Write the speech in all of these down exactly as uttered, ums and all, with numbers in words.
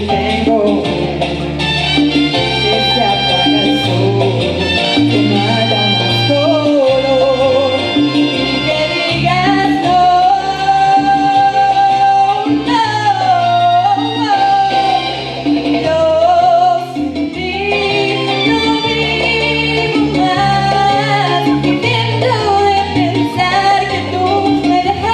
que tengo, que se apaga el sol, que no haya más color y que digas no, no, no, yo sin ti no vivo más, dentro de pensar que tú me dejarás.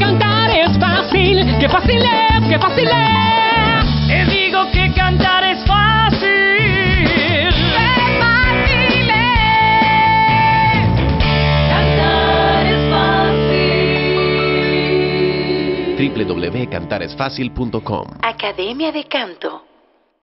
Cantar es fácil, qué fácil es. Es que te digo que cantar es fácil, qué fácil es, qué fácil es. Te digo que cantar es fácil, qué fácil es. Cantar es fácil. doble u doble u doble u punto cantar es fácil punto com Academia de Canto.